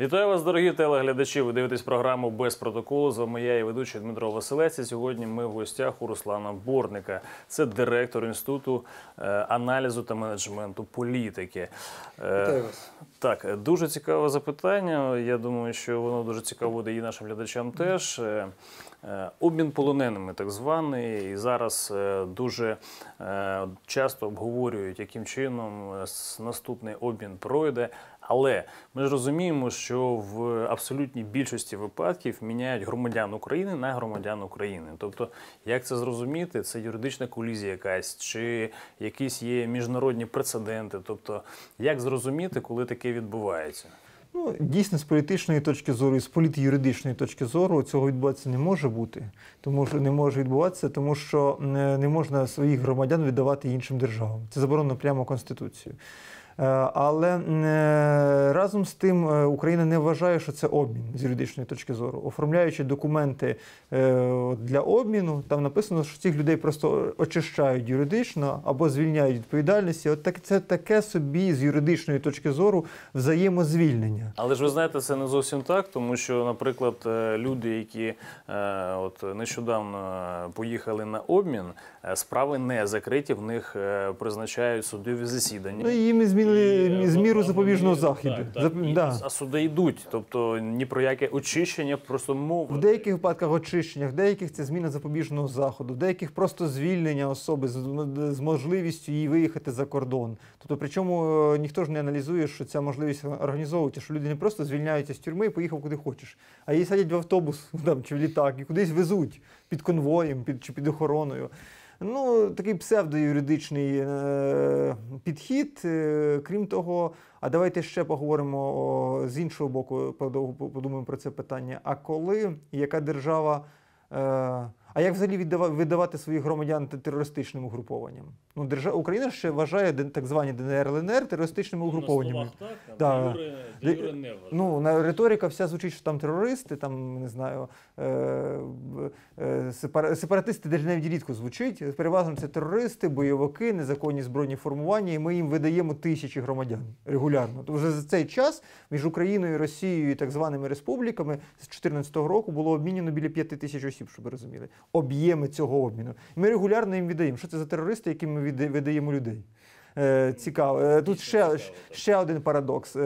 Вітаю вас, дорогі телеглядачі. Ви дивитесь програму «Без протоколу». З вами я, її ведучий Дмитро Василець. І сьогодні ми в гостях у Руслана Бортника. Це директор Інституту аналізу та менеджменту політики. Вітаю вас. Так, дуже цікаве запитання. Я думаю, що воно дуже цікаво буде і нашим глядачам теж. Обмін полоненими, так званий, і зараз дуже часто обговорюють, яким чином наступний обмін пройде. Але ми ж розуміємо, що в абсолютній більшості випадків міняють громадян України на громадян України. Тобто, як це зрозуміти? Це юридична колізія якась, чи якісь є міжнародні прецеденти? Тобто, як зрозуміти, коли таке відбувається? Ну, дійсно, з політичної точки зору і з політиюридичної точки зору цього відбуватися не може бути. Тому що не може відбуватися, тому що не можна своїх громадян віддавати іншим державам. Це заборонено прямо Конституцією. Але разом з тим Україна не вважає, що це обмін з юридичної точки зору. Оформляючи документи для обміну, там написано, що цих людей просто очищають юридично або звільняють відповідальності. От це таке собі з юридичної точки зору взаємозвільнення. Але ж ви знаєте, це не зовсім так, тому що, наприклад, люди, які нещодавно поїхали на обмін, справи не закриті, в них призначають судові засідання. Ну, їм з міру запобіжного заходу. А суди йдуть, тобто ні про яке очищення, просто мова. В деяких випадках очищення, в деяких це зміна запобіжного заходу, в деяких просто звільнення особи з можливістю її виїхати за кордон. Тобто, причому ніхто ж не аналізує, що ця можливість організовується, що люди не просто звільняються з тюрми і поїхав куди хочеш, а її садять в автобус чи в літак і кудись везуть під конвоєм чи під охороною. Ну, такий псевдоюридичний підхід. Крім того, а давайте ще поговоримо з іншого боку, подумаємо про це питання. А коли, яка держава, а як взагалі віддавати своїх громадян терористичним угрупованням? Ну, Україна ще вважає так звані ДНР, ЛНР терористичними угрупованнями. На словах так, де юри не вважає. Риторика вся звучить, що там терористи, там, не знаю, сепаратисти навіть навіть рідко звучить. Переважно це терористи, бойовики, незаконні збройні формування, і ми їм видаємо тисячі громадян регулярно. Тож вже за цей час між Україною, Росією і так званими республіками з 2014 року було обмінено біля 5 тисяч осіб, щоб ви розуміли. Об'єми цього обміну. Ми регулярно їм віддаємо. Що це за терористи, яким ми видаємо людей? Цікаво. Тут ще один парадокс.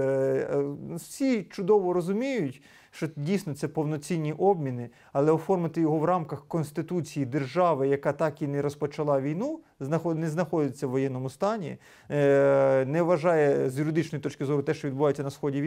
Всі чудово розуміють, що дійсно це повноцінні обміни, але оформити його в рамках Конституції держави, яка так і не розпочала війну, не знаходиться в воєнному стані, не вважає з юридичної точки зору те, що відбувається на Сході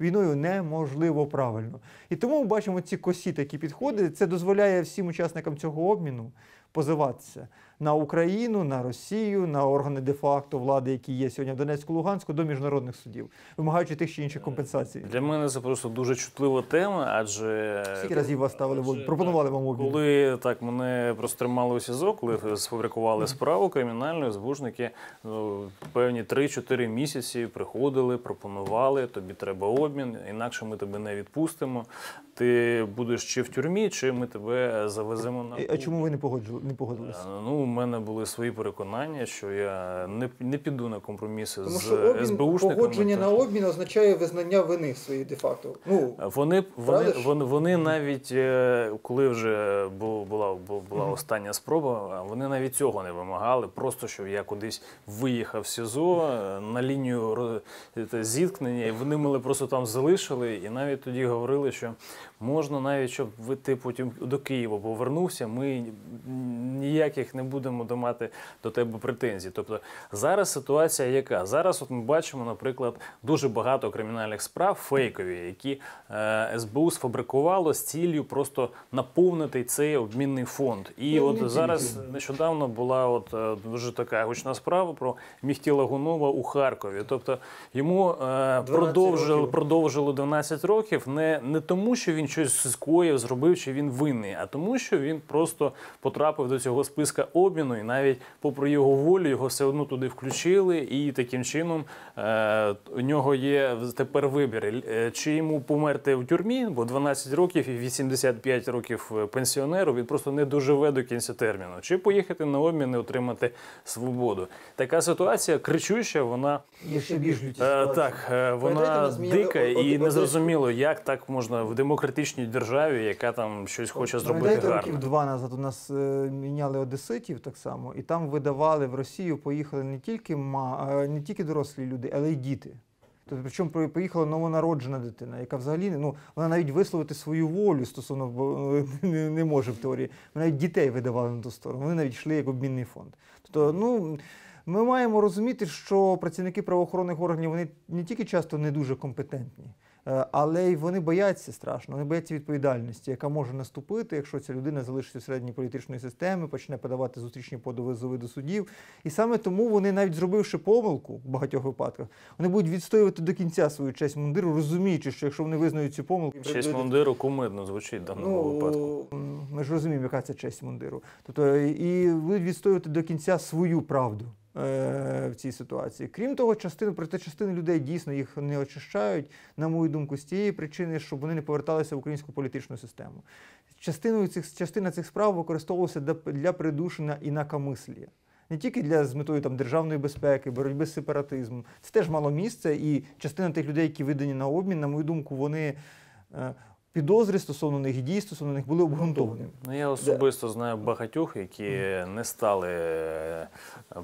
війною неможливо правильно. І тому ми бачимо ці косі такі підходи. Це дозволяє всім учасникам цього обміну позиватися на Україну, на Росію, на органи де-факто влади, які є сьогодні в Донецьку, Луганську, до міжнародних судів, вимагаючи тих чи інших компенсацій. Для мене це просто дуже чутлива тема, адже... Скільки разів вас ставили, пропонували вам обмін? Коли так, мене просто тримали у СІЗО, коли сфабрикували справу кримінальну, збужники певні 3-4 місяці приходили, пропонували, тобі треба обмін, інакше ми тебе не відпустимо, ти будеш чи в тюрмі, чи ми тебе завеземо на... А чому ви не погодилися? Ну, у мене були свої переконання, що я не піду на компроміси з СБУшниками. Погодження на обмін означає визнання вини своєї де-факто. Вони навіть, коли вже була остання спроба, вони навіть цього не вимагали. Просто, що я кудись виїхав в СІЗО на лінію зіткнення, і вони мене просто там залишили. І навіть тоді говорили, що можна навіть, щоб ти потім до Києва повернувся, ми ніяких не будемо мати до тебе претензій. Тобто зараз ситуація яка? Зараз от ми бачимо, наприклад, дуже багато кримінальних справ фейкові, які СБУ сфабрикувало з ціллю просто наповнити цей обмінний фонд. І от зараз нещодавно була от дуже така гучна справа про Міхтіда Гунова у Харкові. Тобто йому продовжили 12 років не тому, що що він щось скоїв, зробив, що він винний, а тому, що він просто потрапив до цього списка обміну, і навіть попри його волю його все одно туди включили, і таким чином у нього є тепер вибір, чи йому померти в тюрмі, бо 12 років і 85 років пенсіонеру, він просто не доживе до кінця терміну, чи поїхати на обмін і отримати свободу. Така ситуація кричуща, вона вона дика і незрозуміло, як так можна в демократичній державі, яка там щось хоче зробити гарно. Років 2 назад у нас міняли одеситів так само, і там видавали, в Росію поїхали не тільки дорослі люди, але й діти. Тобто, причому поїхала новонароджена дитина, яка взагалі вона навіть висловити свою волю стосовно не може в теорії. Вони навіть дітей видавали на ту сторону, вони навіть йшли як обмінний фонд. Тобто, ми маємо розуміти, що працівники правоохоронних органів, вони не тільки часто не дуже компетентні, але й вони бояться страшно, вони бояться відповідальності, яка може наступити, якщо ця людина залишиться в середній політичної системи, почне подавати зустрічні позови до судів. І саме тому вони, навіть зробивши помилку в багатьох випадках, вони будуть відстоювати до кінця свою честь мундиру, розуміючи, що якщо вони визнають цю помилку... Честь мундиру кумедно звучить в даному випадку. Ми ж розуміємо, яка це честь мундиру. Тобто, і будуть відстоювати до кінця свою правду в цій ситуації. Крім того, частини людей дійсно їх не очищають, на мою думку, з тієї причини, щоб вони не поверталися в українську політичну систему. Частина цих справ використовувалася для придушення інакомислія. Не тільки з метою державної безпеки, боротьби з сепаратизмом. Це теж мало місце, і частина тих людей, які видані на обмін, на мою думку, вони... підозри стосовно них і дії стосовно них були обґрунтовані. Я особисто знаю багатьох, які не стали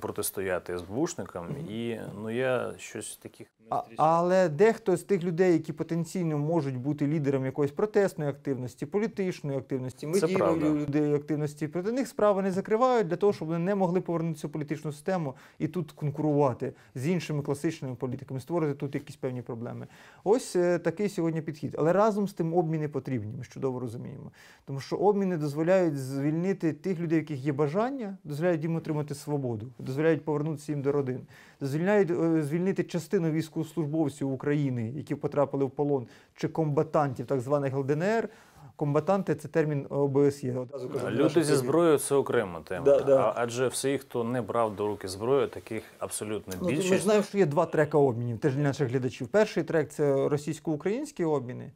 протистояти СБУшникам, і я щось таких не зустрічаю. Але дехто з тих людей, які потенційно можуть бути лідером якоїсь протестної активності, політичної активності, медійної людей активності, проти них справи не закривають для того, щоб вони не могли повернутися в політичну систему і тут конкурувати з іншими класичними політиками, створити тут якісь певні проблеми. Ось такий сьогодні підхід. Але разом з тим обмін не потрібні, ми чудово розуміємо. Тому що обміни дозволяють звільнити тих людей, в яких є бажання, дозволяють їм отримати свободу, дозволяють повернутися їм до родин, дозволяють звільнити частину військовослужбовців України, які потрапили в полон, чи комбатантів, так званих ДНР. Комбатанти – це термін ОБСЄ. Люди зі зброєю – це окрема тема. Адже всі, хто не брав до руки зброю, таких абсолютно більшість. Ми знаємо, що є два треки обмінів, теж для наших глядачів. Перший трек – це російсько-українські обміни.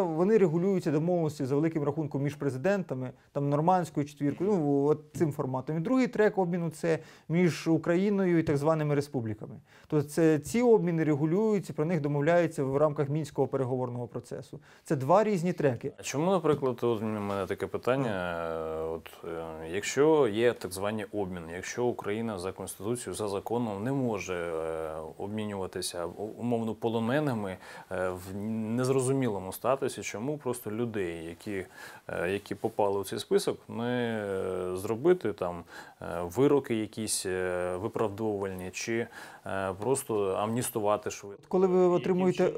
Вони регулюються домовленості за великим рахунком між президентами, там Нормандською четвіркою, цим форматом. І другий трек обміну – це між Україною і так званими республіками. Тобто ці обміни регулюються, про них домовляються в рамках Мінського переговорного процесу. Це два різні треки. А чому, наприклад, у мене таке питання, якщо є так звані обміни, якщо Україна за Конституцією, за законом не може обмінюватися умовно полоненими в незрозумілому статусі, чому просто людей, які попали у цей список, не зробити там вироки якісь виправдовувальні, чи просто амністувати швидко. Коли ви отримуєте...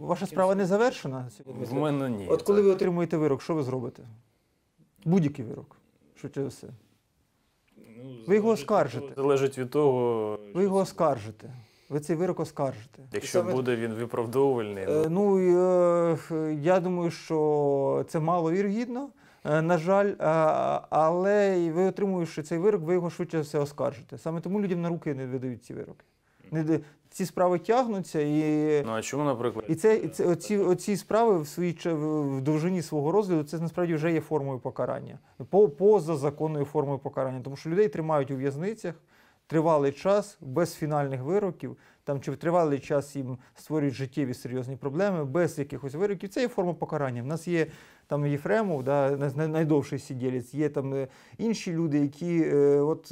Ваша справа не завершена? В мене ні. От коли ви отримуєте вирок, що ви зробите? Будь-який вирок. Швидше все. Ви його оскаржите. Залежить від того... Ви його оскаржите. Ви цей вирок оскаржите. Якщо буде він виправдовувальний? Я думаю, що це маловірогідно, на жаль, але ви отримуєш цей вирок, ви його швидше все оскаржите. Саме тому людям на руки не видають ці вироки. Ці справи тягнуться, і оці справи в довжині свого розгляду, це насправді вже є формою покарання, поза законною формою покарання, тому що людей тримають у в'язницях тривалий час, без фінальних вироків, чи в тривалий час їм створюють життєві серйозні проблеми, без якихось вироків. Це є форма покарання. У нас є Єфремов, найдовший сиділець, є інші люди, які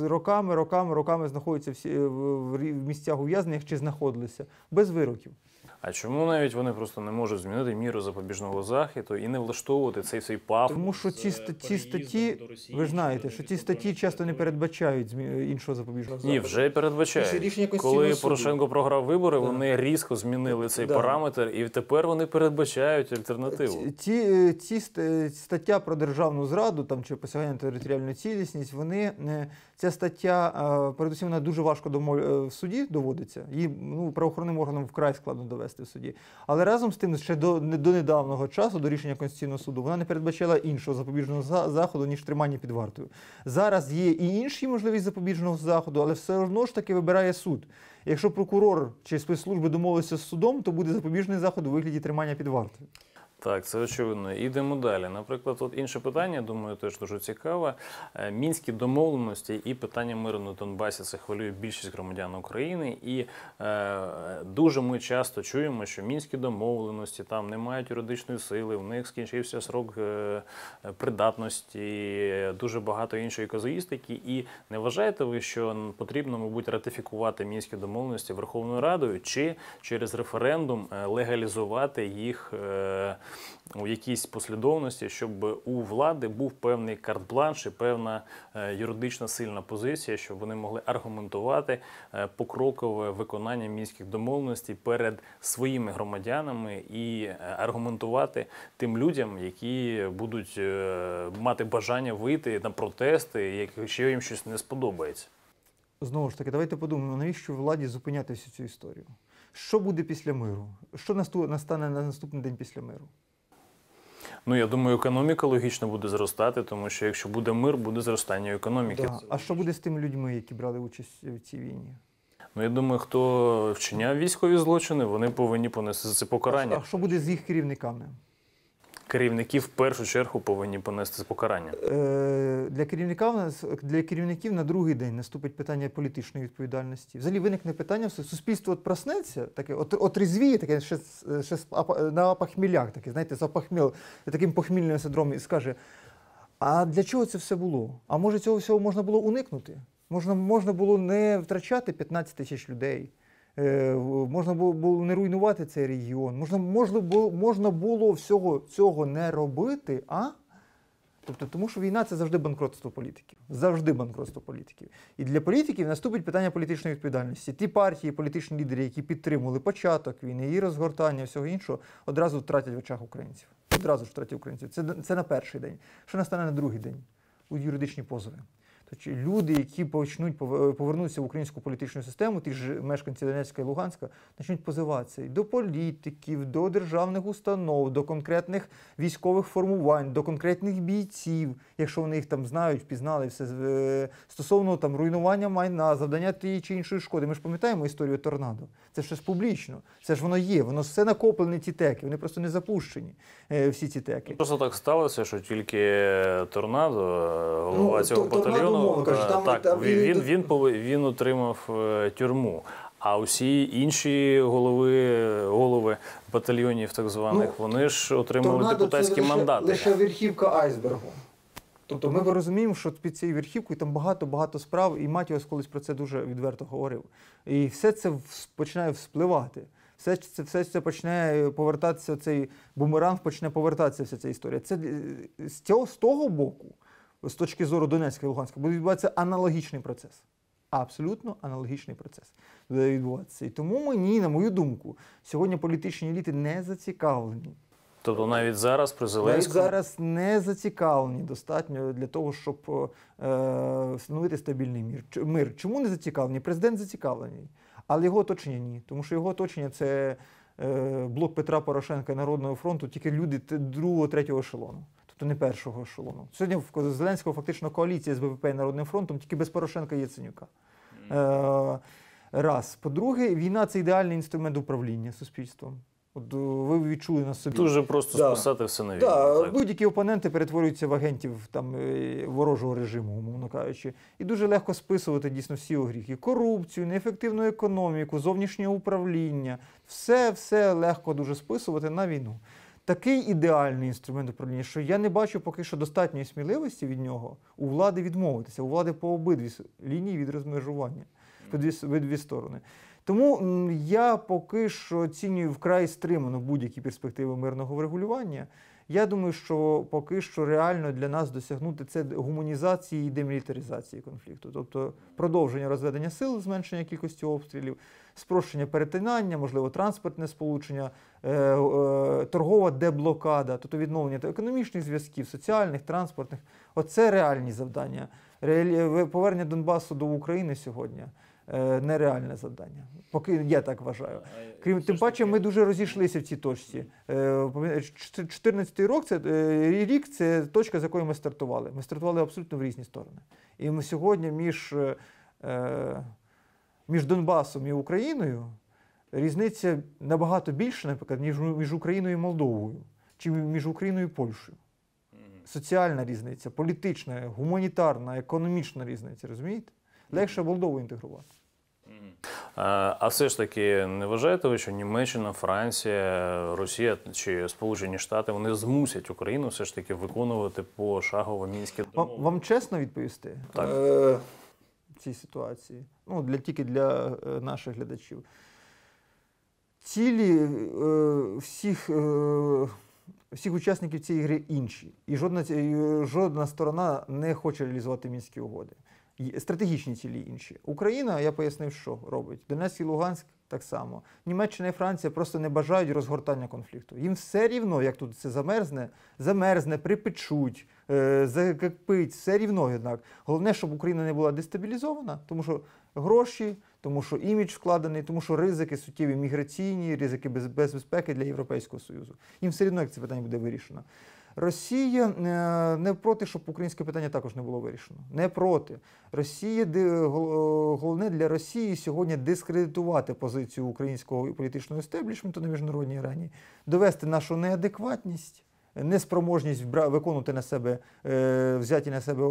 роками знаходяться в місцях ув'язнених чи знаходилися, без вироків. А чому навіть вони просто не можуть змінити міру запобіжного заходу і не влаштовувати цей пафос? Тому що ці статті, ви знаєте, що ці статті часто не передбачають іншого запобіжного заходу. Ні, вже передбачають. Коли Порошенко програв вибори, вони різко змінили цей параметр, і тепер вони передбачають альтернативу. Ці стаття про державну зраду, чи посягання на територіальну цілісність, ця стаття, передусім, вона дуже важко в суді доводиться. Її правоохоронним органам вкрай складно довести. довести в суді. Але разом з тим, ще до недавнього часу, до рішення Конституційного суду, вона не передбачала іншого запобіжного заходу, ніж тримання під вартою. Зараз є і інші можливість запобіжного заходу, але все одно ж таки вибирає суд. Якщо прокурор чи спецслужби домовилися з судом, то буде запобіжний заход у вигляді тримання під вартою. Так, це очевидно. Ідемо далі. Наприклад, от інше питання, думаю, теж дуже цікаве. Мінські домовленості і питання миру на Донбасі – це хвилює більшість громадян України. І дуже ми часто чуємо, що мінські домовленості там не мають юридичної сили, в них скінчився срок придатності, дуже багато іншої казуїстики. І не вважаєте ви, що потрібно, мабуть, ратифікувати мінські домовленості Верховною Радою чи через референдум легалізувати їх у якійсь послідовності, щоб у влади був певний карт-бланш і певна юридична сильна позиція, щоб вони могли аргументувати покрокове виконання мінських домовленостей перед своїми громадянами і аргументувати тим людям, які будуть мати бажання вийти на протести, якщо їм щось не сподобається? Знову ж таки, давайте подумаємо, навіщо владі зупиняти всю цю історію? Що буде після миру? Що настане на наступний день після миру? Ну, я думаю, економіка логічно буде зростати, тому що якщо буде мир, буде зростання економіки. Да. А що буде з тими людьми, які брали участь в цій війні? Ну, я думаю, хто вчиняв військові злочини, вони повинні понести за це покарання. А що буде з їх керівниками? Керівники в першу чергу повинні понести покарання. Для керівників на другий день наступить питання політичної відповідальності. Взагалі виникне питання, суспільство от проснеться, таке отрезвіє, таке ще на похмілях, таке, знаєте, таким похмільним синдромом, і скаже: "А для чого це все було? А може цього всього можна було уникнути? Можна було не втрачати 15 тисяч людей. Можна було не руйнувати цей регіон, можна було всього цього не робити, а?" Тобто, тому що війна – це завжди банкротство політиків. Завжди банкротство політиків. І для політиків наступить питання політичної відповідальності. Ті партії, політичні лідери, які підтримували початок війни, її розгортання, всього іншого, одразу втратять в очах українців. Одразу ж втратять українців. Це на перший день. Що настане на другий день? У юридичні позови. Люди, які повернуться в українську політичну систему, ті ж мешканці Донецька і Луганська, почнуть позиватися до політиків, до державних установ, до конкретних військових формувань, до конкретних бійців, якщо вони їх там знають, пізнали все, стосовно там руйнування майна, завдання тієї чи іншої шкоди. Ми ж пам'ятаємо історію торнадо. Це ж щось публічно, це ж воно є, воно все накоплені ці теки, вони просто не запущені, всі ці теки. Просто так сталося, що тільки торнадо, голова цього батальйону, він отримав тюрму, а усі інші голови батальйонів так званих, вони ж отримали депутатські мандати. Лише верхівка айсбергу. Тобто ми розуміємо, що під цією верхівкою там багато-багато справ, і Матіос колись про це дуже відверто говорив. І все це починає вспливати. Все це почне повертатися, цей бумеранг почне повертатися, вся ця історія. Це з того боку, з точки зору Донецька і Луганська, буде відбуватися аналогічний процес. Абсолютно аналогічний процес буде відбуватися. І тому мені, на мою думку, сьогодні політичні еліти не зацікавлені. Тобто навіть зараз при Зеленському? Навіть зараз не зацікавлені достатньо для того, щоб встановити стабільний мир. Чому не зацікавлені? Президент зацікавлений, але його оточення ні. Тому що його оточення – це блок Петра Порошенка і Народного фронту, тільки люди другого, третього ешелону. Тобто не першого ешелону. Сьогодні в Зеленського фактично коаліція з БПП і Народним фронтом, тільки без Порошенка і Яценюка. Раз. По-друге, війна – це ідеальний інструмент управління суспільством. От ви відчули на собі. Дуже просто списати все на війну. Так, будь-які опоненти перетворюються в агентів там ворожого режиму, умовно кажучи. І дуже легко списувати дійсно всі огріхи. Корупцію, неефективну економіку, зовнішнє управління. Все легко дуже списувати на війну. Такий ідеальний інструмент управління, що я не бачу поки що достатньої сміливості від нього у влади відмовитися, у влади по обидві лінії від розмежування, по дві сторони. Тому я поки що оцінюю вкрай стримано будь-які перспективи мирного врегулювання. Я думаю, що поки що реально для нас досягнути це гуманізації і демілітаризації конфлікту. Тобто продовження розведення сил, зменшення кількості обстрілів, спрощення перетинання, можливо, транспортне сполучення, торгова деблокада, тобто відновлення економічних зв'язків, соціальних, транспортних. Оце реальні завдання. Повернення Донбасу до України сьогодні. нереальне завдання. Поки я так вважаю. Крім тим паче, ми дуже розійшлися в цій точці. 14-й рік – це точка, з якої ми стартували. Ми стартували абсолютно в різні сторони. І ми сьогодні між Донбасом і Україною різниця набагато більша, наприклад, ніж між Україною і Молдовою, чи між Україною і Польщею. Соціальна різниця, політична, гуманітарна, економічна різниця, розумієте? Легше Молдову інтегрувати. А все ж таки, не вважаєте ви, що Німеччина, Франція, Росія чи Сполучені Штати, вони змусять Україну все ж таки виконувати пошагово мінські домовленості? Вам чесно відповісти? Так. В цій ситуації? Ну, тільки для наших глядачів. Цілі всіх учасників цієї гри інші. І жодна сторона не хоче реалізувати мінські угоди. Стратегічні цілі інші. Україна, я пояснив, що робить. Донецьк і Луганськ так само. Німеччина і Франція просто не бажають розгортання конфлікту. Їм все рівно, як тут це замерзне, припечуть, закипить, все рівно, однак. Головне, щоб Україна не була дестабілізована, тому що гроші, тому що імідж вкладений, тому що ризики суттєві міграційні, ризики безпеки для Європейського Союзу. Їм все рівно, як це питання буде вирішено. Росія не проти, щоб українське питання також не було вирішено. Не проти. Головне для Росії сьогодні дискредитувати позицію українського політичного естеблішменту на міжнародній арені, довести нашу неадекватність, неспроможність виконувати на себе, взяті на себе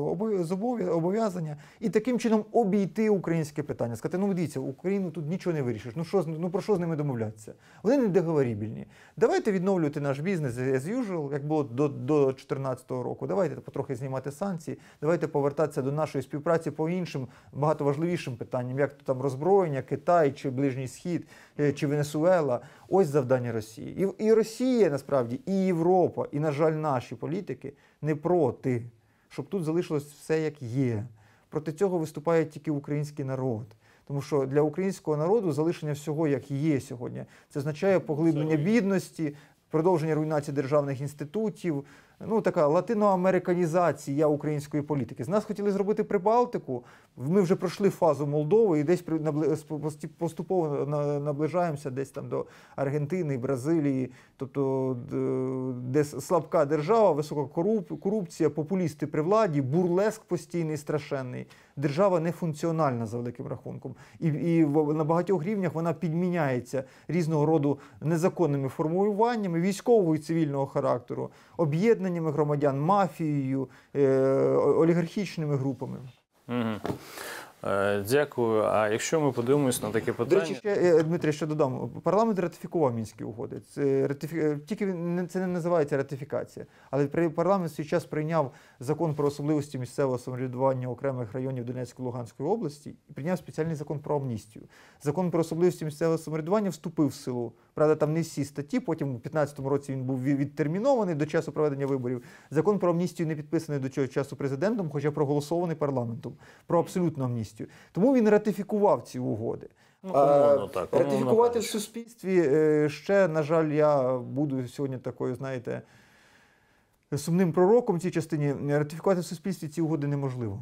зобов'язання і таким чином обійти українське питання. Сказати, ну дивіться, Україну тут нічого не вирішиш, ну про що з ними домовлятися? Вони не договорібільні. Давайте відновлювати наш бізнес as usual, як було до 2014 року. Давайте потрохи знімати санкції, давайте повертатися до нашої співпраці по іншим, багато важливішим питанням, як там роззброєння, Китай, чи Ближній Схід, чи Венесуела. Ось завдання Росії. І Росія, насправді, і Європа, і, на жаль, наші політики не проти, щоб тут залишилось все, як є. Проти цього виступає тільки український народ. Тому що для українського народу залишення всього, як є сьогодні, це означає поглиблення бідності, продовження руйнації державних інститутів, ну така латиноамериканізація української політики. З нас хотіли зробити Прибалтику, ми вже пройшли фазу Молдови і десь поступово наближаємося десь там до Аргентини, Бразилії, тобто де слабка держава, висока корупція, популісти при владі, бурлеск постійний, страшенний. Держава не функціональна за великим рахунком. І на багатьох рівнях вона підміняється різного роду незаконними формуваннями військового і цивільного характеру, об'єднаннями громадян, мафією, олігархічними групами. Дякую. А якщо ми подивимось на таке питання... До речі, Дмитре, ще додам. Парламент ратифікував Мінські угоди. Тільки це не називається ратифікація. Але парламент в свій час прийняв закон про особливості місцевого самоврядування окремих районів Донецької та Луганської області і прийняв спеціальний закон про амністію. Закон про особливості місцевого самоврядування вступив в силу. Правда, там не всі статті, потім у 2015 році він був відтермінований до часу проведення виборів. Закон про амністію не підписаний до цього часу президентом, хоча проголосований парламентом. Про абсолютну амністію. Тому він ратифікував ці угоди. Ратифікувати в суспільстві ще, на жаль, я буду сьогодні такою, знаєте, сумним пророком в цій частині. Ратифікувати в суспільстві ці угоди неможливо.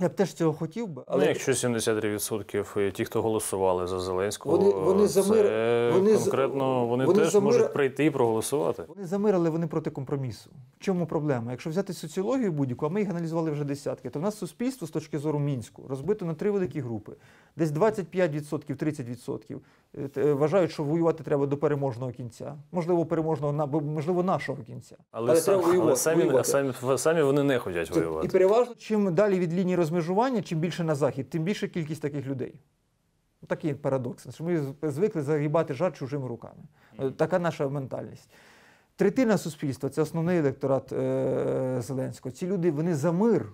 Я б теж цього хотів би, але... Ну, якщо 73% ті, хто голосували за Зеленського, вони теж можуть прийти і проголосувати. Вони за мир, але вони проти компромісу. В чому проблема? Якщо взяти соціологію будь-яку, а ми їх аналізували вже десятки, то в нас суспільство з точки зору Мінську розбито на три великі групи. Десь 25–30% вважають, що воювати треба до переможного кінця. Можливо, переможного, можливо, нашого кінця. Але самі вони не хочуть воювати. І переважно, чим далі від лінії розмежування, чим більше на захід, тим більша кількість таких людей. Такий парадокс, що ми звикли загибати жар чужими руками. Така наша ментальність. Третина суспільства – це основний електорат Зеленського. Ці люди, вони за мир.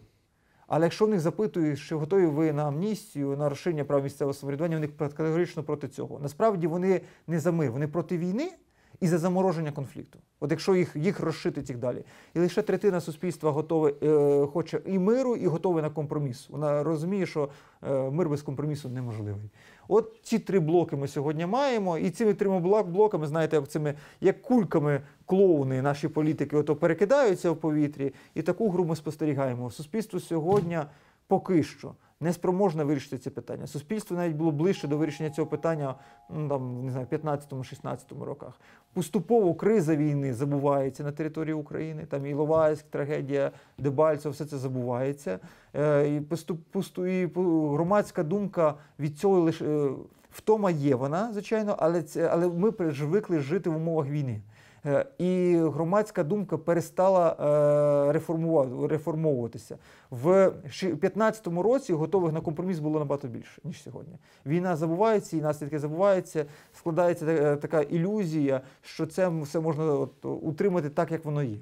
Але якщо в них запитують, що готові ви на амністію, на розширення прав місцевого самоврядування, вони категорично проти цього. Насправді вони не за мир, вони проти війни і за замороження конфлікту. От якщо їх розшити цих далі. І лише третина суспільства хоче і миру, і готова на компроміс. Вона розуміє, що мир без компромісу неможливий. От ці три блоки ми сьогодні маємо, і цими трьома блоками, знаєте, як кульками клоуни наші політики ото перекидаються в повітрі, і таку гру ми спостерігаємо. Суспільство сьогодні поки що неспроможна вирішити це питання. Суспільство навіть було ближче до вирішення цього питання, ну, там, не знаю, в 15-16 роках. Поступово криза війни забувається на території України, там Іловайськ, трагедія Дебальцево, все це забувається. І громадська думка від цього лише... Втома є вона, звичайно, але ми звикли жити в умовах війни. І громадська думка перестала реформовуватися. В 2015 році готових на компроміс було набагато більше, ніж сьогодні. Війна забувається, і наслідки забуваються, складається така ілюзія, що це все можна утримати так, як воно є.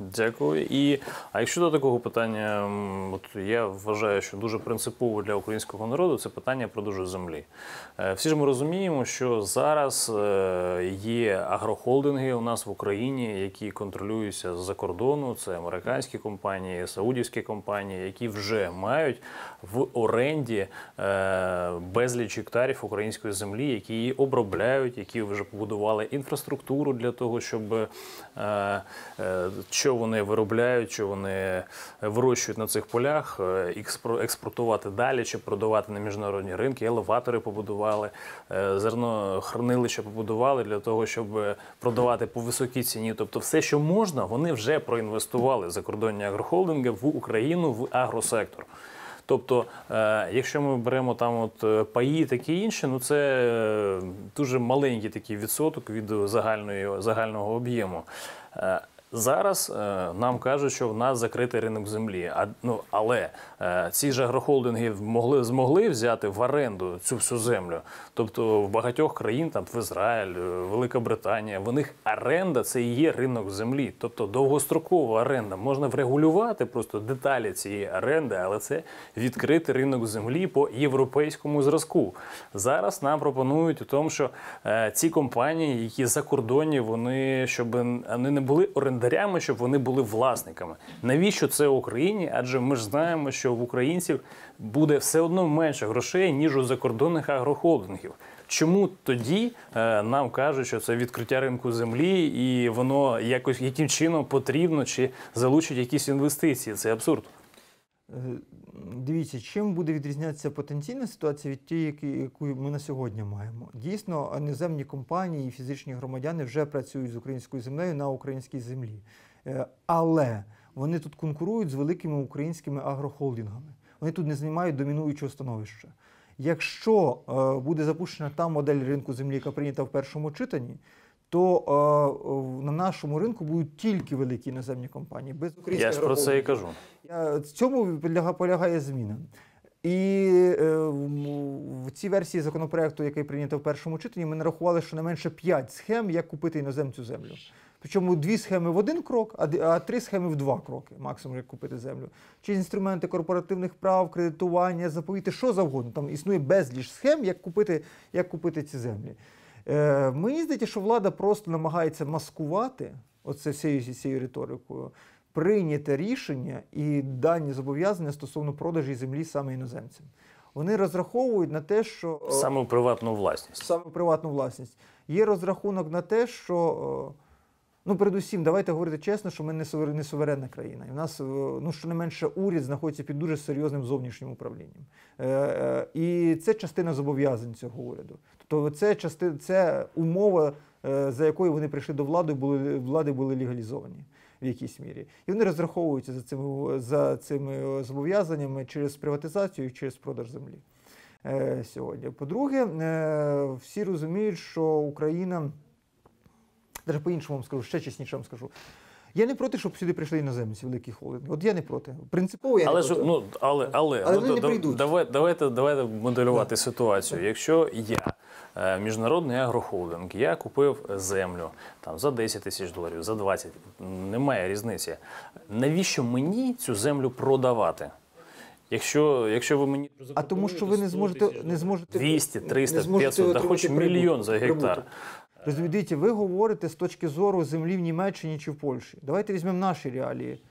Дякую. І, а якщо до такого питання, от я вважаю, що дуже принципово для українського народу це питання продажу землі. Всі ж ми розуміємо, що зараз є агрохолдинги у нас в Україні, які контролюються з-за кордону, це американські компанії, саудівські компанії, які вже мають в оренді безліч гектарів української землі, які її обробляють, які вже побудували інфраструктуру для того, щоб що вони виробляють, що вони вирощують на цих полях, експортувати далі чи продавати на міжнародні ринки, елеватори побудували, зернохранилища побудували для того, щоб продавати по високій ціні. Тобто все, що можна, вони вже проінвестували закордонні агрохолдинги в Україну, в агросектор. Тобто, якщо ми беремо там от паї, такі інші, ну це дуже маленький такий відсоток від загального об'єму. Зараз нам кажуть, що в нас закритий ринок землі, але ці ж агрохолдинги змогли взяти в оренду цю всю землю. Тобто в багатьох країн, там в Ізраїль, Великобританія, в них оренда – це і є ринок землі. Тобто довгострокова оренда. Можна врегулювати просто деталі цієї оренди, але це відкритий ринок землі по європейському зразку. Зараз нам пропонують у тому, що ці компанії, які закордонні, вони, щоб вони не були орендарями, щоб вони були власниками. Навіщо це Україні? Адже ми ж знаємо, що в українців буде все одно менше грошей, ніж у закордонних агрохолдингів. Чому тоді нам кажуть, що це відкриття ринку землі і воно якось яким чином потрібно чи залучить якісь інвестиції? Це абсурд. Дивіться, чим буде відрізнятися потенційна ситуація від тієї, яку ми на сьогодні маємо? Дійсно, іноземні компанії і фізичні громадяни вже працюють з українською землею на українській землі. Але вони тут конкурують з великими українськими агрохолдингами. Вони тут не займають домінуючого становища. Якщо буде запущена та модель ринку землі, яка прийнята в першому читанні, то на нашому ринку будуть тільки великі іноземні компанії, без українських. Я ж про це і кажу. В цьому полягає зміна. І в цій версії законопроекту, який прийнято в першому читанні, ми нарахували щонайменше 5 схем, як купити іноземцю землю. Причому 2 схеми в 1 крок, а 3 схеми в 2 кроки, максимум, як купити землю. Чи інструменти корпоративних прав, кредитування, заповіти, що завгодно. Там існує безліч схем, як купити ці землі. Мені здається, що влада просто намагається маскувати оце всією риторикою, прийняти рішення і дані зобов'язання стосовно продажі землі саме іноземцям. Вони розраховують на те, що... Саме приватну власність. Саме приватну власність. Є розрахунок на те, що... Ну, передусім, давайте говорити чесно, що ми не суверенна країна. І в нас, ну, щонайменше, уряд знаходиться під дуже серйозним зовнішнім управлінням. І це частина зобов'язань цього уряду. Тобто це умова, за якою вони прийшли до влади, були легалізовані в якійсь мірі. І вони розраховуються за цими зобов'язаннями через приватизацію і через продаж землі сьогодні. По-друге, всі розуміють, що Україна... Даже по-іншому вам скажу, ще чесніше вам скажу. Я не проти, щоб сюди прийшли іноземці, великі холдинги. От я не проти. Принципово я не проти. Але вони не прийдуть. Давайте моделювати ситуацію. Якщо я, міжнародний агрохолдинг, я купив землю там, за 10 тисяч доларів, за 20, немає різниці. Навіщо мені цю землю продавати? Якщо ви мені... А тому, що ви не зможете... 200, 300, 500, та хоч мільйон за гектар. Розумієте, ви говорите з точки зору землі в Німеччині чи в Польщі. Давайте візьмемо наші реалії.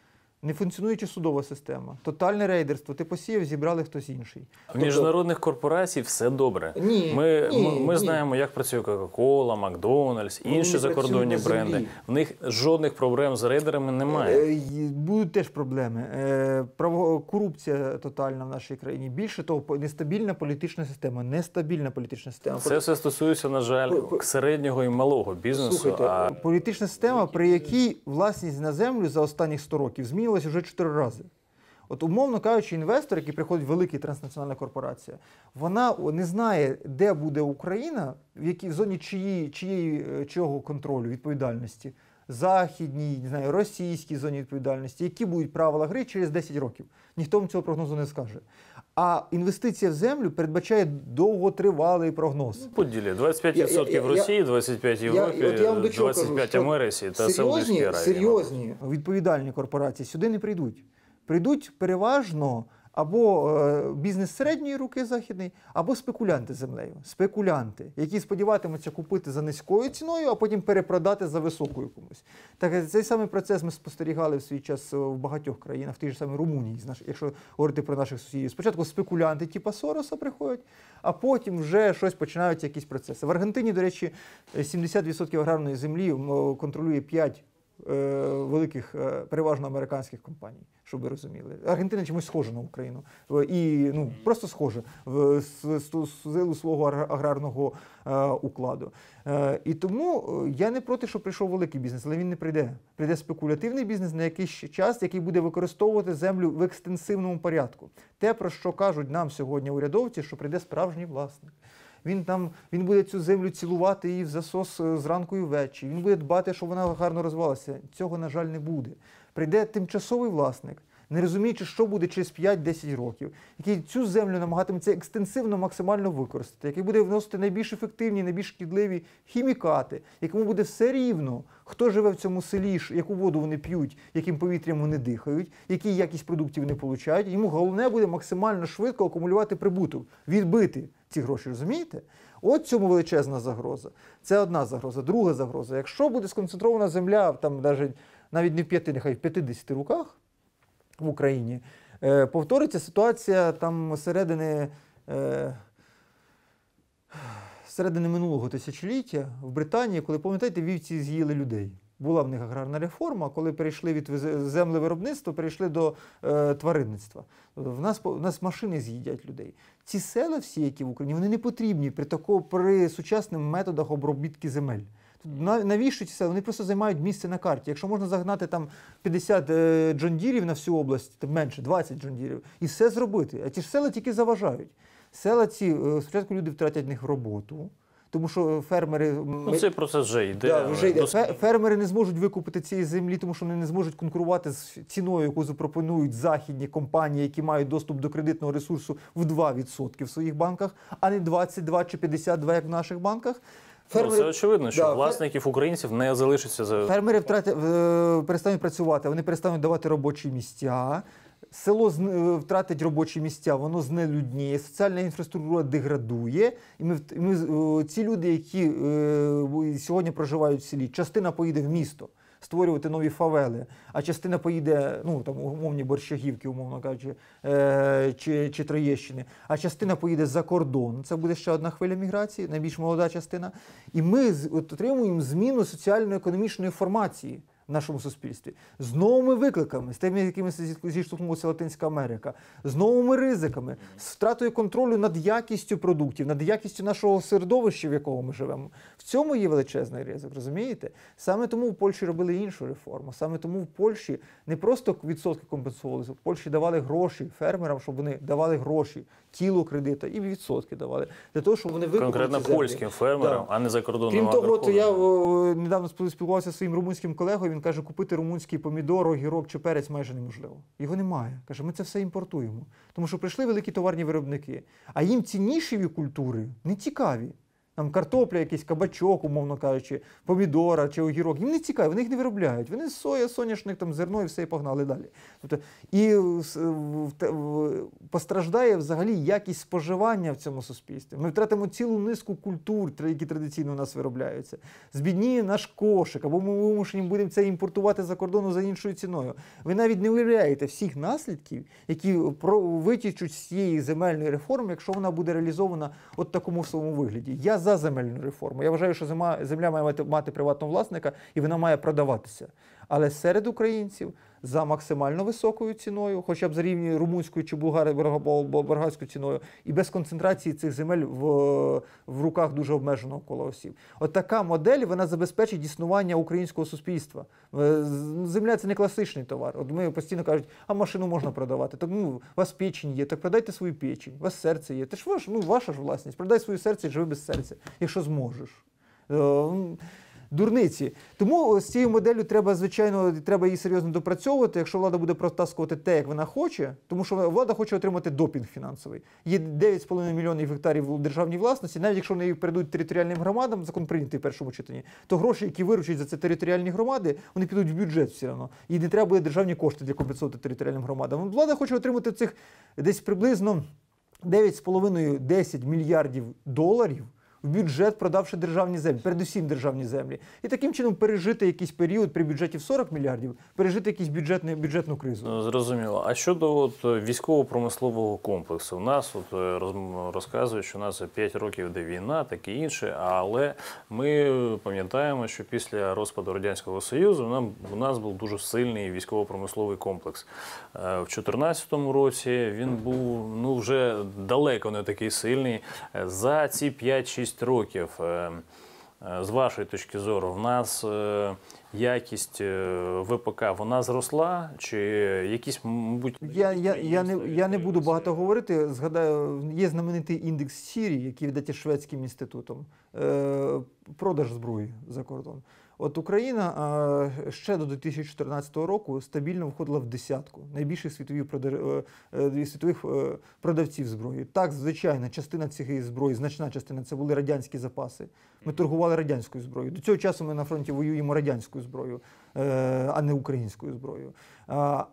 Нефункціонуюча судова система, тотальне рейдерство, ти посіяв, зібрали хтось інший. В міжнародних корпорацій все добре. Ми знаємо, як працює Кока-Кола, Макдональдс, інші закордонні бренди. В них жодних проблем з рейдерами немає. Будуть теж проблеми. корупція тотальна в нашій країні. Більше того, нестабільна політична система. Нестабільна політична система. Це все стосується, на жаль, середнього і малого бізнесу. Слухайте, політична система, при якій власність на землю за останні 100 років змінилася вже 4 рази. От, умовно кажучи, інвестор, який приходить в великі транснаціональна корпорація, вона не знає, де буде Україна, в якій зоні чиєї контролю, відповідальності. Західній, не знаю, російській зоні відповідальності, які будуть правила гри через 10 років. Ніхто вам цього прогнозу не скаже. А інвестиція в землю передбачає довготривалий прогноз. Поділі 25% в Росії, 25% в Європі, 25% в Америці та Саудівській Аравії. Серйозні відповідальні корпорації сюди не прийдуть. Прийдуть переважно або бізнес середньої руки західний, або спекулянти землею. Спекулянти, які сподіватимуться купити за низькою ціною, а потім перепродати за високою комусь. Так, цей самий процес ми спостерігали в свій час в багатьох країнах, в тій ж самій Румунії, якщо говорити про наших сусідів. Спочатку спекулянти типу Сороса приходять, а потім вже щось починаються якісь процеси. В Аргентині, до речі, 70% аграрної землі контролює 5 великих, переважно американських компаній, щоб ви розуміли. Аргентина чомусь схожа на Україну. І, ну, просто схожа в силу свого аграрного укладу. І тому я не проти, що прийшов великий бізнес, але він не прийде. Прийде спекулятивний бізнес на якийсь час, який буде використовувати землю в екстенсивному порядку. Те, про що кажуть нам сьогодні урядовці, що прийде справжній власник. Він буде цю землю цілувати її в засос зранку і ввечері. Він буде дбати, щоб вона гарно розвивалася. Цього, на жаль, не буде. Прийде тимчасовий власник, не розуміючи, що буде через 5-10 років, який цю землю намагатиметься екстенсивно максимально використати, який буде вносити найбільш ефективні, найбільш шкідливі хімікати, якому буде все рівно, хто живе в цьому селі, яку воду вони п'ють, яким повітрям вони дихають, які якість продуктів вони отримують. Йому головне буде максимально швидко акумулювати прибуток, відбити ці гроші, розумієте? От цьому величезна загроза. Це одна загроза. Друга загроза. Якщо буде сконцентрована земля, там навіть не в 5, нехай в 50 руках в Україні, повториться ситуація там середини минулого тисячоліття в Британії, коли, пам'ятаєте, вівці з'їли людей. Була в них аграрна реформа, коли перейшли від землевиробництва, перейшли до тваринництва. В нас машини з'їдять людей. Ці села всі, які в Україні, вони не потрібні при сучасних методах обробітки земель. Навіщо ці села? Вони просто займають місце на карті. Якщо можна загнати там 50 джондірів на всю область, менше, 20 джондірів, і все зробити. А ті ж села тільки заважають. Села ці, спочатку люди втратять в них роботу, тому що фермери... Ну, цей процес вже йде. Да, вже йде. Фермери не зможуть викупити цієї землі, тому що вони не зможуть конкурувати з ціною, яку запропонують західні компанії, які мають доступ до кредитного ресурсу в 2% в своїх банках, а не 22 чи 52, як в наших банках. Це очевидно, що власників українців не залишиться за... Фермери перестануть працювати, вони перестануть давати робочі місця. Село втратить робочі місця, воно знелюдніє, соціальна інфраструктура деградує. І ці люди, які сьогодні проживають в селі, частина поїде в місто створювати нові фавели, а частина поїде, ну, там, умовні Борщагівки, умовно кажучи, чи Троєщини, а частина поїде за кордон. Це буде ще одна хвиля міграції, найбільш молода частина. І ми отримуємо зміну соціально-економічної формації в нашому суспільстві. З новими викликами, з тими, якими зіштовхнулася Латинська Америка, з новими ризиками, з втратою контролю над якістю продуктів, над якістю нашого середовища, в якому ми живемо. В цьому є величезний ризик, розумієте? Саме тому в Польщі робили іншу реформу. Саме тому в Польщі не просто відсотки компенсувалися, в Польщі давали гроші фермерам, щоб вони давали гроші, тіло кредита і відсотки давали. Для того, щоб вони викупили землі. Конкретно польським фермерам, а не закордонним агрокомом. Крім того, я недавно спілкувався зі своїм румунським колегою. Він каже, купити румунський помідор, огірок чи перець майже неможливо. Його немає. Каже, ми це все імпортуємо. Тому що прийшли великі товарні виробники, а їм ці нішеві культури не цікаві. Там картопля, якийсь кабачок, умовно кажучи, помідора чи огірок. Їм не цікаві, вони їх не виробляють. Вони соя, соняшник, там, зерно і все, і погнали далі. Тобто, і постраждає взагалі якість споживання в цьому суспільстві. Ми втратимо цілу низку культур, які традиційно у нас виробляються. Збідніє наш кошик, або ми вимушені будемо це імпортувати за кордону за іншою ціною. Ви навіть не уявляєте всіх наслідків, які витічуть з цієї земельної реформи, якщо вона буде реалізована от такому своєму вигляді. Я за земельну реформу. Я вважаю, що земля має мати приватного власника і вона має продаватися. але серед українців за максимально високою ціною, хоча б за рівні румунською чи болгарською ціною, і без концентрації цих земель в руках дуже обмеженого кола осіб. От така модель, вона забезпечить існування українського суспільства. Земля – це не класичний товар. От ми постійно кажуть, а машину можна продавати. Так, ну, у вас печень є, так продайте свою печень. У вас серце є. Це ж ваша ж власність. Продай своє серце і живи без серця, якщо зможеш. Дурниці. Тому з цією моделлю треба, звичайно, її серйозно допрацьовувати, якщо влада буде протаскувати те, як вона хоче, тому що влада хоче отримати допінг фінансовий. Є 9,5 мільйонів гектарів у державній власності, навіть якщо вони перейдуть територіальним громадам, закон прийнятий в першому читанні, то гроші, які виручать за це територіальні громади, вони підуть в бюджет все одно. І не треба буде державні кошти для компенсувати територіальним громадам. Влада хоче отримати цих десь приблизно 9,5-10 мільярдів доларів в бюджет, продавши державні землі, передусім державні землі. І таким чином пережити якийсь період при бюджеті в 40 мільярдів, пережити якусь бюджетну кризу. Зрозуміло. А щодо військово-промислового комплексу? У нас розказують, що у нас 5 років йде війна, таке інше, але ми пам'ятаємо, що після розпаду Радянського Союзу у нас був дуже сильний військово-промисловий комплекс. В 2014 році він був вже далеко не такий сильний. За ці 5-6 років, з вашої точки зору, в нас якість ВПК, вона зросла? Чи якісь, мабуть... Я не буду багато говорити. Згадаю, є знаменитий індекс СІПРІ, який видається шведським інститутом. Продаж зброї за кордон. От Україна ще до 2014 року стабільно входила в десятку найбільших світових продавців зброї. Так, звичайно, частина цієї зброї, значна частина, це були радянські запаси. Ми торгували радянською зброєю. До цього часу ми на фронті воюємо радянською зброєю, а не українською зброєю.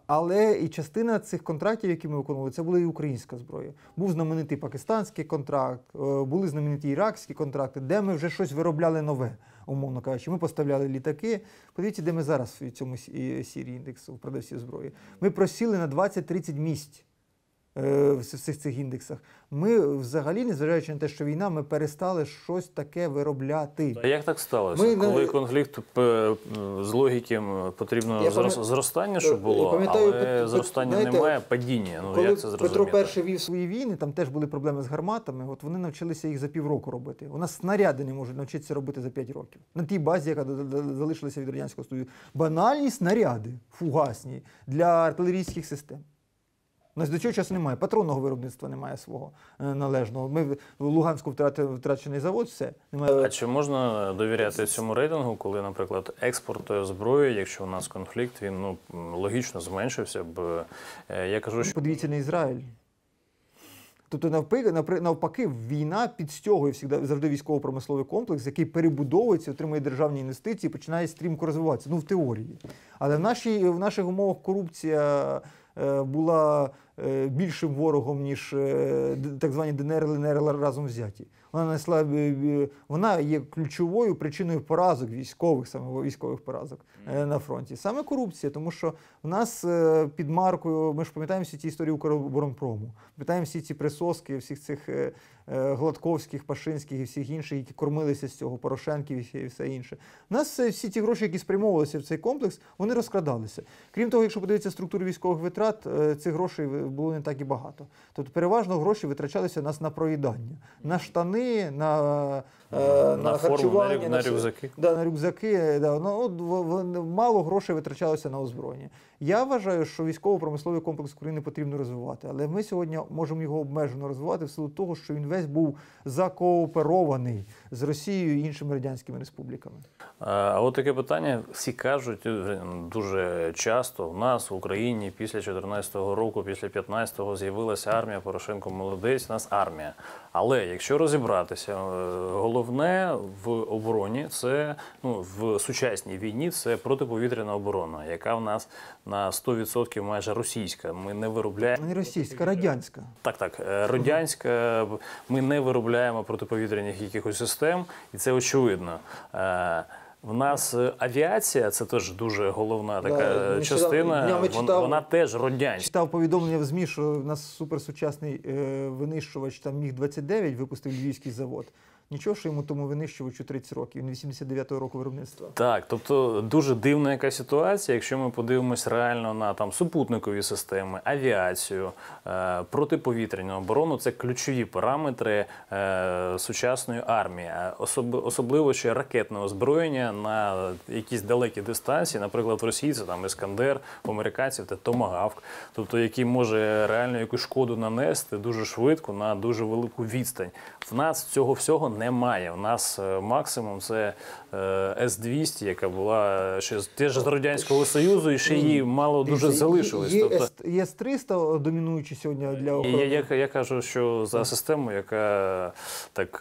Але і частина цих контрактів, які ми виконували, це була і українська зброя. Був знаменитий пакистанський контракт, були знамениті іракські контракти, де ми вже щось виробляли нове, умовно кажучи. Ми поставляли літаки. Подивіться, де ми зараз в цьому СІПРІ індексу, в продавців зброї. Ми просіли на 20-30 місць в всіх цих індексах. Ми взагалі, незважаючи на те, що війна, ми перестали щось таке виробляти. А як так сталося? Коли конфлікт з логіки потрібно зростання, щоб було, але зростання немає, падіння. Коли Петро І вів свої війни, там теж були проблеми з гарматами, вони навчилися їх за півроку робити. У нас снаряди не можуть навчитися робити за 5 років. На тій базі, яка залишилася від Радянського Союзу. Банальні снаряди, фугасні, для артилерійських систем. У нас до цього часу немає, патронного виробництва немає свого належного. Ми в Луганську втрачений завод, все. А чи можна довіряти цьому рейтингу, коли, наприклад, експорт зброї, якщо у нас конфлікт, він логічно зменшився? Подивіться на Ізраїль. Тобто, навпаки, війна підстягує завжди військово-промисловий комплекс, який перебудовується, отримує державні інвестиції, починає стрімко розвиватися. Ну, в теорії. Але в наших умовах корупція була більшим ворогом, ніж так звані ДНР, ЛНР разом взяті. Вона є ключовою причиною поразок військових, саме військових поразок на фронті. Саме корупція, тому що в нас під маркою, ми ж пам'ятаємо всі ці історії Укроборонпрому, пам'ятаємо всі ці присоски, всіх цих Гладковських, Пашинських і всіх інших, які кормилися з цього, Порошенків і все інше. У нас всі ті гроші, які спрямовувалися в цей комплекс, вони розкрадалися. Крім того, якщо подивитися структуру військових витрат, цих грошей було не так і багато. Тобто переважно гроші витрачалися у нас на проїдання, на штани, на харчування, на рюкзаки. Мало грошей витрачалося на озброєння. Я вважаю, що військово-промисловий комплекс України потрібно розвивати, але ми сьогодні можемо його обмежено розвивати в силу того, що він весь був закооперований з Росією і іншими радянськими республіками. А от таке питання, всі кажуть дуже часто, в нас в Україні після 2014 року, після 2015-го з'явилася армія, Порошенко молодець, у нас армія. Але якщо розібратися, головне в обороні, це в сучасній війні, це протиповітряна оборона, яка в нас на 100% майже російська. Ми не виробляємо... Не російська, радянська. Так, радянська. Ми не виробляємо протиповітряних якихось систем, і це очевидно. В нас авіація, це теж дуже головна така частина, вона теж радянська. Читав повідомлення в ЗМІ, що в нас суперсучасний винищувач, там Міг-29 випустив львівський завод. Нічого, що йому тому винищувачу 30 років, він 89-го року виробництва. Так, тобто дуже дивна яка ситуація, якщо ми подивимось реально на там супутникові системи, авіацію, протиповітряну оборону, це ключові параметри сучасної армії. Особливо ще ракетне озброєння на якісь далекі дистанції, наприклад, в Росії це там Іскандер, в американців це Томагавк, тобто який може реально якусь шкоду нанести дуже швидко на дуже велику відстань. В нас цього всього немає. У нас максимум це С-200, яка була ще теж з Радянського Союзу, і ще її мало дуже залишилось. Є С-300 домінуючі сьогодні для охорони? Я кажу, що за систему, яка так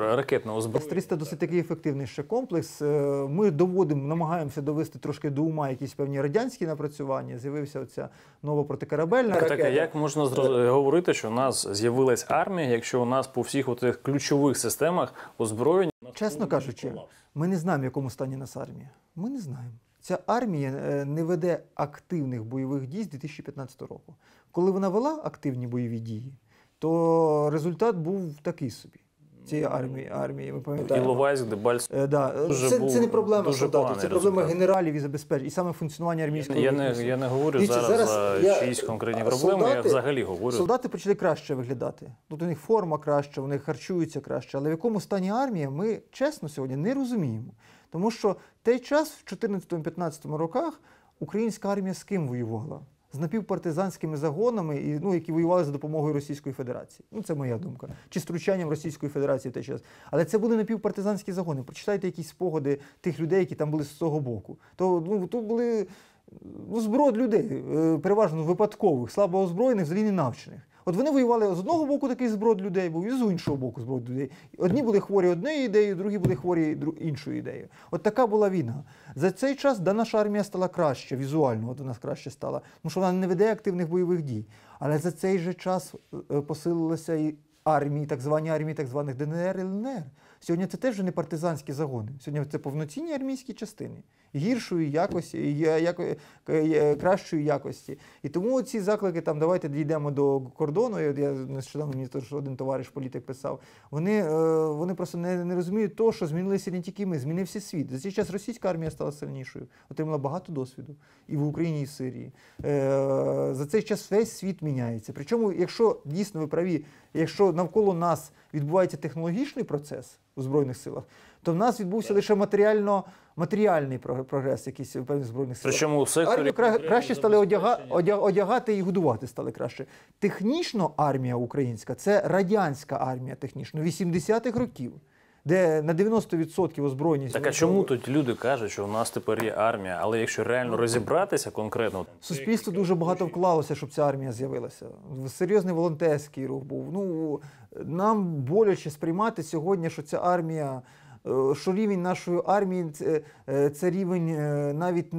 ракетна озброєння. С-300 досить такий ефективний ще комплекс. Ми доводимо, намагаємося довести трошки до ума якісь певні радянські напрацювання. З'явився оця нова протикорабельна ракета. Так, а як можна говорити, що у нас з'явилась армія, якщо у нас по всіх отих ключових системах озброєння? Чесно кажучи, ми не знаємо, в якому стані нас армія. Ми не знаємо. Ця армія не веде активних бойових дій з 2015 року. Коли вона вела активні бойові дії, то результат був такий собі. Цієї армії, ми пам'ятаємо. Іловайськ, Дебальцеве. Це не проблема солдатів, це проблема генералів і забезпечення. І саме функціонування армійського бізнесу. Я не говорю зараз за чиїсь конкретні проблеми, я взагалі говорю. Солдати почали краще виглядати. Тут у них форма краще, вони харчуються краще. Але в якому стані армія, ми чесно сьогодні не розуміємо. Тому що той час, в 2014-2015 роках, українська армія з ким воювала? З напівпартизанськими загонами, які воювали за допомогою Російської Федерації. Це моя думка. Чи з втручанням Російської Федерації в той час. Але це були напівпартизанські загони. Прочитайте якісь спогади тих людей, які там були з цього боку. То були зброд людей, переважно випадкових, слабо озброєних, взагалі не навчених. От вони воювали, з одного боку такий зброд людей був, і з іншого боку зброд людей. Одні були хворі однією ідеєю, другі були хворі іншою ідеєю. От така була війна. За цей час наша армія стала краще, візуально вона краще стала, тому що вона не веде активних бойових дій. Але за цей же час посилилися і армії, так звані армії, так званих ДНР і ЛНР. Сьогодні це теж вже не партизанські загони, сьогодні це повноцінні армійські частини. Гіршої кращої якості. І тому ці заклики, давайте дійдемо до кордону, я нещодавно мені один товариш-політик писав, вони просто не розуміють того, що змінилися не тільки ми, змінився світ. За цей час російська армія стала сильнішою, отримала багато досвіду і в Україні, і в Сирії. За цей час весь світ міняється. Причому, якщо дійсно ви праві, якщо навколо нас відбувається технологічний процес у Збройних силах, то в нас відбувся лише матеріальний прогрес якийсь в Збройних силах. Армію краще стали одягати і годувати стали краще. Технічно армія українська – це радянська армія технічно 80-х років, де на 90% озброєність... Так а чому тут люди кажуть, що у нас тепер є армія, але якщо реально розібратися конкретно... Суспільство дуже багато вклалося, щоб ця армія з'явилася. Серйозний волонтерський рух був. Нам боляче сприймати сьогодні, що ця армія... що рівень нашої армії – це рівень навіть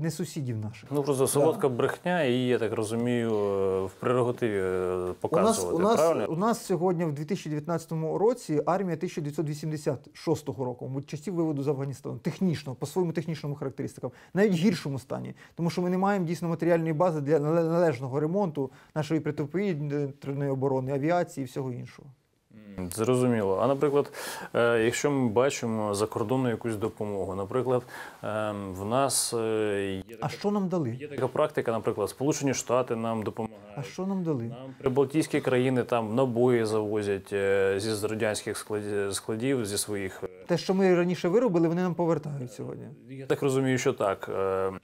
не сусідів наших. Просто солодка брехня, і, я так розумію, в прерогативі показувати, правильно? У нас сьогодні в 2019 році армія 1986 року, від часів виводу з Афганістану, технічно, по своїм технічним характеристикам, навіть в гіршому стані, тому що ми не маємо дійсно матеріальної бази для належного ремонту нашої протиповітряної оборони, авіації і всього іншого. Зрозуміло. А, наприклад, якщо ми бачимо за кордону якусь допомогу, наприклад, в нас є така практика, наприклад, Сполучені Штати нам допомагають. А що нам дали? Нам прибалтійські країни там набої завозять з радянських складів, зі своїх. Те, що ми раніше виробили, вони нам повертають сьогодні. Я так розумію, що так.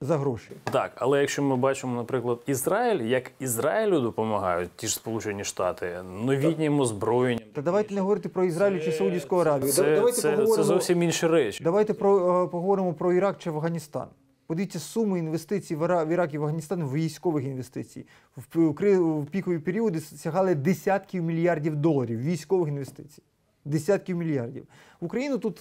За гроші. Так, але якщо ми бачимо, наприклад, Ізраїль, як Ізраїлю допомагають ті ж Сполучені Штати, новітнім озброєнням. Та давайте не говорити про Ізраїль чи Саудівську Аравію. Це зовсім інші речі. Давайте поговоримо про Ірак чи Афганістан. Подивіться суми інвестицій в Ірак і в Афганістан, військових інвестицій. В пікові періоди сягали десятків мільярдів доларів військових інвестицій. Десятків мільярдів.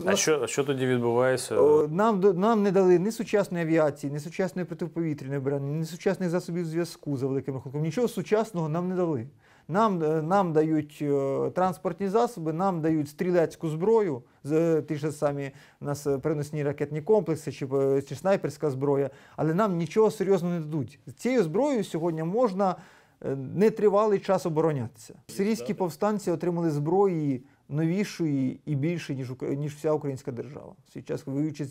А що тоді відбувається? Нам не дали ні сучасної авіації, ні сучасної протиповітряної оборони, ні сучасних засобів зв'язку за великим рахунком. Нічого сучасного нам не дали. Нам дають транспортні засоби, нам дають стрілецьку зброю, ті ж самі у нас переносні ракетні комплекси чи снайперська зброя, але нам нічого серйозного не дадуть. Цією зброєю сьогодні можна нетривалий час оборонятися. Сирійські повстанці отримали зброї новішої і більше, ніж вся українська держава. Зараз, воюючи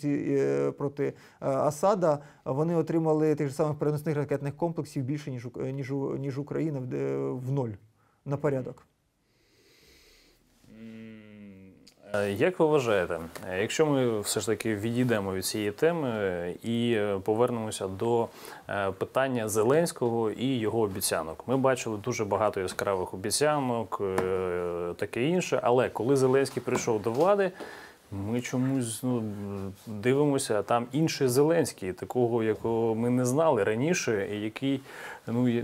проти Асада, вони отримали тих же самих переносних ракетних комплексів більше, ніж Україна в ноль, на порядок. Як ви вважаєте, якщо ми все ж таки відійдемо від цієї теми і повернемося до питання Зеленського і його обіцянок? Ми бачили дуже багато яскравих обіцянок, таке інше, але коли Зеленський прийшов до влади, ми чомусь дивимося, а там інший Зеленський, такого, якого ми не знали раніше, який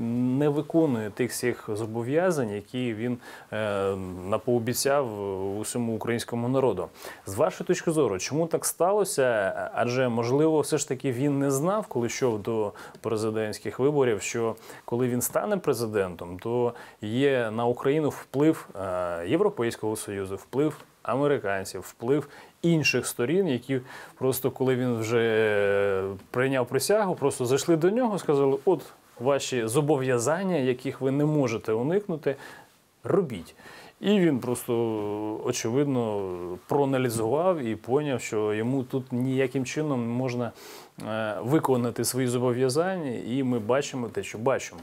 не виконує тих всіх зобов'язань, які він напообіцяв усьому українському народу. З вашої точки зору, чому так сталося? Адже, можливо, все ж таки він не знав, коли йшов до президентських виборів, що коли він стане президентом, то є на Україну вплив Європейського Союзу, вплив американців, вплив інших сторін, які просто, коли він вже прийняв присягу, просто зайшли до нього, сказали, от ваші зобов'язання, яких ви не можете уникнути, робіть. І він просто, очевидно, проаналізував і зрозумів, що йому тут ніяким чином не можна виконати свої зобов'язання, і ми бачимо те, що бачимо.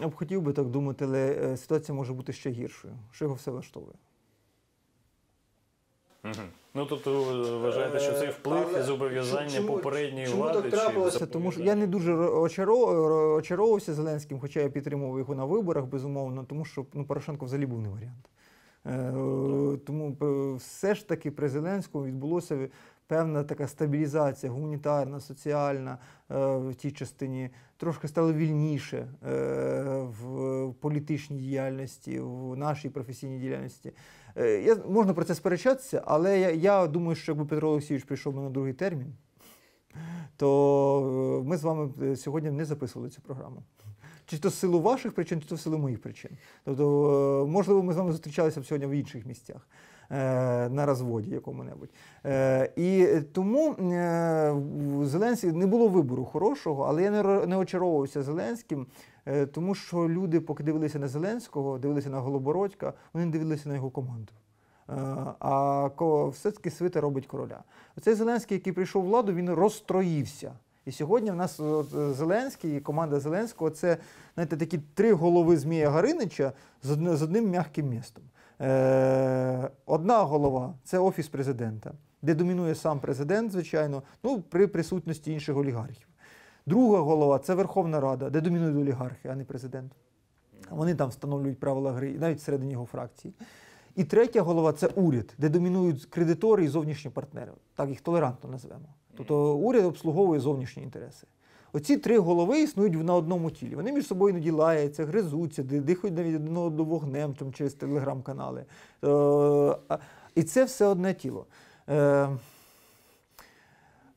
Я б хотів би так думати, але ситуація може бути ще гіршою, що його все влаштовує. Ну, тобто, ви вважаєте, що цей вплив і зобов'язання попередньої влади? Чому так трапилося? Тому що я не дуже очаровувався Зеленським, хоча я підтримував його на виборах, безумовно, тому що Порошенко взагалі був не варіант. Тому все ж таки при Зеленському відбулося певна така стабілізація гуманітарна, соціальна в тій частині. Трошки стало вільніше в політичній діяльності, в нашій професійній діяльності. Можна про це сперечатися, але я думаю, що якби Петро Олексійович прийшов на другий термін, то ми з вами сьогодні не записували цю програму. Чи то з силу ваших причин, чи то з силу моїх причин. Тобто, можливо, ми з вами зустрічалися б сьогодні в інших місцях, на розводі якому-небудь. І тому Зеленський, не було вибору хорошого, але я не очаровувався Зеленським, тому що люди, поки дивилися на Зеленського, дивилися на Голобородька, вони дивилися на його команду. А все-таки свита робить короля. Оцей Зеленський, який прийшов у владу, він розстроївся. І сьогодні в нас Зеленський і команда Зеленського – це, знаєте, такі три голови Змія Горинича з одним м'яким містом. Одна голова – це Офіс Президента, де домінує сам президент, звичайно, при присутності інших олігархів. Друга голова – це Верховна Рада, де домінують олігархи, а не президент. Вони там встановлюють правила гри, навіть всередині його фракції. І третя голова – це уряд, де домінують кредитори і зовнішні партнери. Так їх толерантно назвемо. Тобто уряд обслуговує зовнішні інтереси. Оці три голови існують на одному тілі. Вони між собою іноді лаються, гризуться, дихають навіть одного до вогнем через телеграм-канали. І це все одне тіло.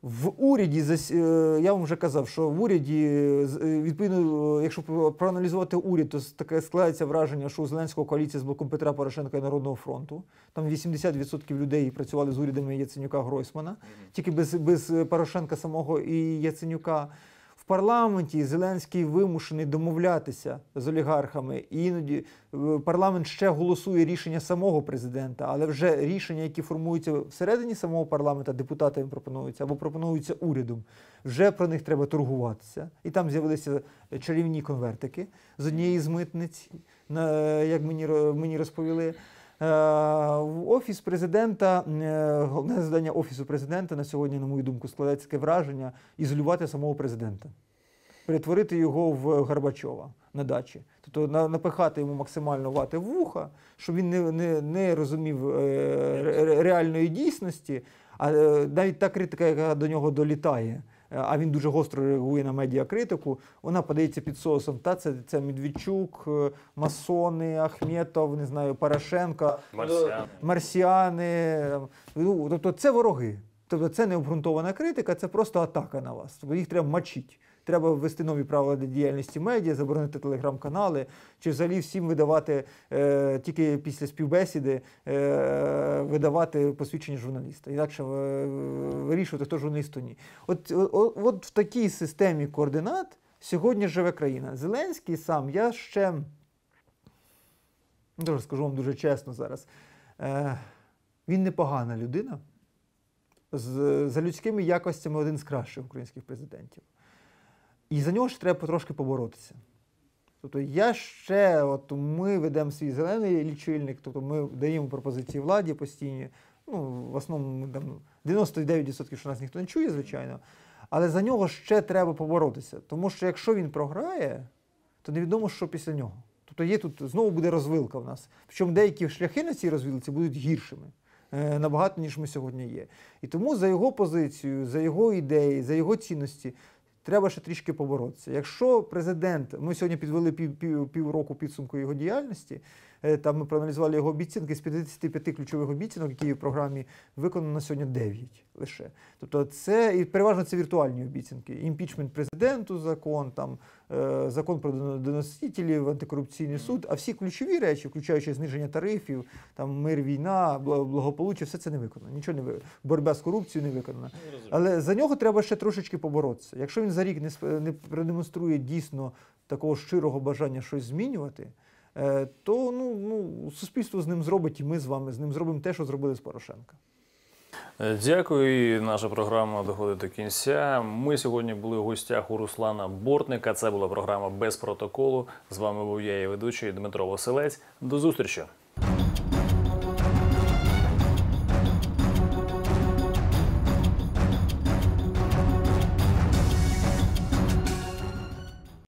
В уряді, я вам вже казав, що в уряді, відповідно, якщо проаналізувати уряд, то таке складається враження, що у Зеленського коаліція з блоком Петра Порошенка і Народного фронту. Там 80% людей працювали з урядами Яценюка-Гройсмана, тільки без Порошенка самого і Яценюка. В парламенті Зеленський вимушений домовлятися з олігархами. І іноді парламент ще голосує рішення самого президента, але вже рішення, які формуються всередині самого парламента, депутатами пропонуються або пропонуються урядом, вже про них треба торгуватися. І там з'явилися чарівні конвертики з однієї з митниць, як мені розповіли. Офіс президента, головне завдання Офісу президента на сьогодні, на мою думку, складається таке враження – ізолювати самого президента, перетворити його в Горбачова на дачі. Тобто напихати йому максимально вати в вуха, щоб він не розумів реальної дійсності, а навіть та критика, яка до нього долітає, а він дуже гостро реагує на медіакритику, вона подається під соусом. Та це Медведчук, масони, Ахметов, не знаю, Порошенко, марсіани. Тобто це вороги. Тобто це не обґрунтована критика, це просто атака на вас. Їх треба мочити. Треба ввести нові правила діяльності медіа, заборонити телеграм-канали, чи взагалі всім видавати, тільки після співбесіди, видавати посвідчення журналіста. Інакше вирішувати, хто журналіст, хто ні. От в такій системі координат сьогодні живе країна. Зеленський сам, я ще, скажу вам дуже чесно зараз, Він непогана людина, за людськими якостями один з кращих українських президентів. І за нього ж треба трошки поборотися. Тобто ми ведемо свій зелений лічильник, тобто ми даємо пропозиції владі постійні. Ну, в основному 99%, що нас ніхто не чує, звичайно. Але за нього ще треба поборотися. Тому що якщо він програє, то невідомо, що після нього. Тобто знову буде розвилка в нас. Причому деякі шляхи на цій розвилці будуть гіршими набагато, ніж ми сьогодні є. І тому за його позицію, за його ідеї, за його цінності треба ще трішки поборотися. Якщо президент, ми сьогодні підвели півроку підсумку його діяльності, там ми проаналізували його обіцянки, з 55 ключових обіцянок, які в програмі виконано сьогодні 9 лише. Тобто і переважно це віртуальні обіцянки. Імпічмент президенту, закон, закон про доносителів, антикорупційний суд, а всі ключові речі, включаючи зниження тарифів, мир, війна, благополуччя, все це не виконано. Нічого не виконано. Боротьба з корупцією не виконана. Але за нього треба ще трошечки поборотися. Якщо він за рік не продемонструє дійсно такого щирого бажання щось змінювати, то суспільство з ним зробить, і ми з вами з ним зробимо те, що зробили з Порошенка. Дякую. І наша програма доходить до кінця. Ми сьогодні були в гостях у Руслана Бортника. Це була програма «Без протоколу». З вами був я, її ведучий, Дмитро Василець. До зустрічі!